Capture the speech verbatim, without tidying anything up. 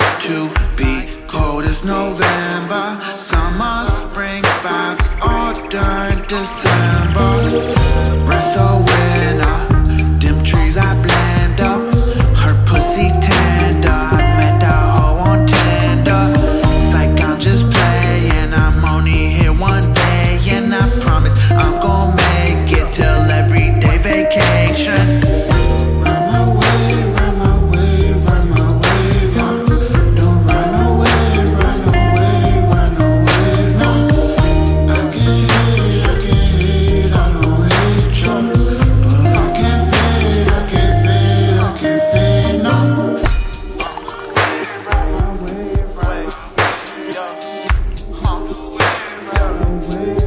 like to be cold as November, summer, spring vibes all during December. Rest a winner, dim trees I blend up. Wait.